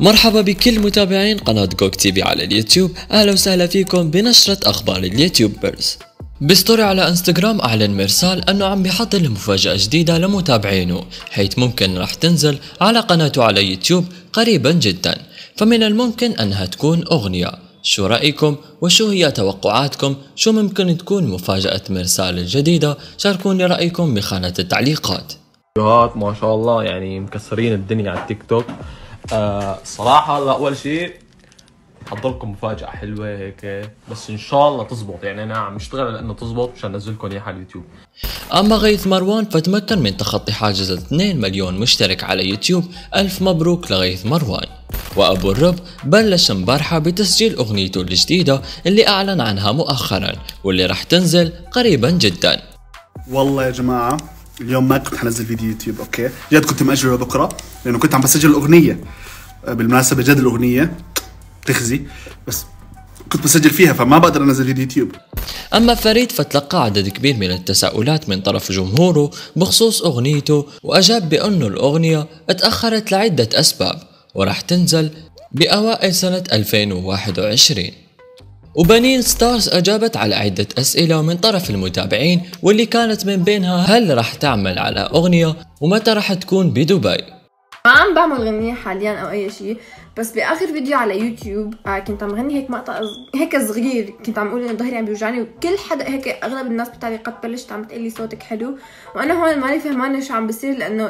مرحبا بكل متابعين قناة جوك تي في على اليوتيوب، اهلا وسهلا فيكم بنشرة اخبار اليوتيوبرز. بستوري على انستغرام اعلن مرسال انه عم بيحضر لمفاجأة جديدة لمتابعينه، حيث ممكن راح تنزل على قناته على اليوتيوب قريبا جدا، فمن الممكن انها تكون اغنية. شو رأيكم وشو هي توقعاتكم؟ شو ممكن تكون مفاجأة مرسال الجديدة؟ شاركوني رأيكم بخانة التعليقات. ما شاء الله يعني مكسرين الدنيا على التيك توك. الصراحة هلا أول شيء حضرلكم مفاجأة حلوة هيك، بس إن شاء الله تزبط، يعني أنا عم أشتغل على إنه تزبط مشان أنزلكم إياها على اليوتيوب. أما غيث مروان فتمكن من تخطي حاجز 2 مليون مشترك على يوتيوب، ألف مبروك لغيث مروان. وأبو الرب بلش مبارحة بتسجيل أغنيته الجديدة اللي أعلن عنها مؤخرا واللي رح تنزل قريبا جدا. والله يا جماعة اليوم ما كنت حنزل فيديو يوتيوب، اوكي؟ جد كنت مأجله بكره لانه كنت عم بسجل الاغنيه، بالمناسبه جد الاغنيه تخزي، بس كنت بسجل فيها فما بقدر انزل فيديو يوتيوب. اما فريد فتلقى عدد كبير من التساؤلات من طرف جمهوره بخصوص اغنيته، واجاب بانه الاغنيه اتاخرت لعده اسباب وراح تنزل باوائل سنه 2021. وبنين ستارز أجابت على عدة أسئلة من طرف المتابعين، واللي كانت من بينها هل رح تعمل على أغنية ومتى رح تكون بدبي. ما عم بعمل غنية حاليا أو أي شيء، بس بآخر فيديو على يوتيوب كنت عم غني هيك مقطع هيك صغير، كنت عم أقول إنه ظهري عم بيوجعني، وكل حدا هيك أغلب الناس بالتعليقات بلشت عم تقلي صوتك حلو، وأنا هون ماني فهمانة شو عم بصير لأنه.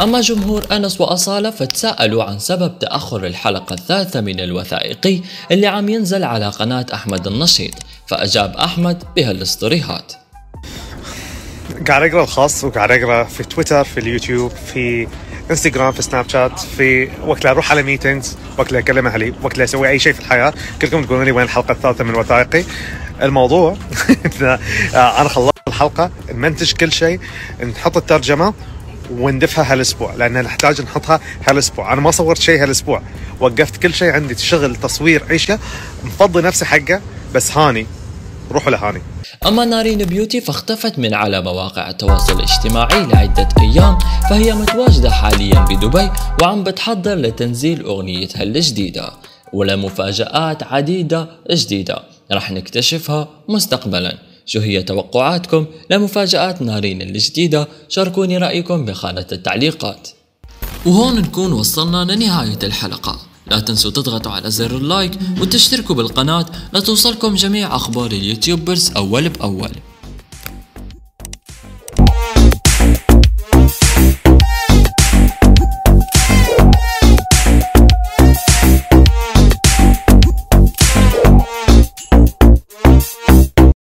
أما جمهور أنس وأصالة فتساءلوا عن سبب تأخر الحلقة الثالثة من الوثائقي اللي عم ينزل على قناة أحمد النشيد، فأجاب أحمد بهالستوريهات. قاعد أقرأ الخاص وقاعد أقرأ في تويتر، في اليوتيوب، في انستغرام، في سناب شات، في وقت لا أروح على ميتينجز، وقت لا أكلم أهلي، وقت لا أسوي أي شيء في الحياة، كلكم تقولون لي وين الحلقة الثالثة من الوثائقي. الموضوع أنا خلصت الحلقة، نمنتج كل شيء، نحط الترجمة وندفها هالاسبوع، لان نحتاج نحطها هالاسبوع. انا ما صورت شيء هالاسبوع، وقفت كل شيء، عندي شغل، تصوير، عيشه، مفضي نفسي حقه، بس هاني روحوا لهاني. اما نارين بيوتي فاختفت من على مواقع التواصل الاجتماعي لعده ايام، فهي متواجده حاليا بدبي وعم بتحضر لتنزيل اغنيتها الجديده، ولمفاجآت عديده جديده راح نكتشفها مستقبلا. شو هي توقعاتكم لمفاجآت نارين الجديدة؟ شاركوني رأيكم بخانة التعليقات. وهون نكون وصلنا لنهاية الحلقة، لا تنسوا تضغطوا على زر اللايك وتشتركوا بالقناة لتوصلكم جميع أخبار اليوتيوبرز أول بأول.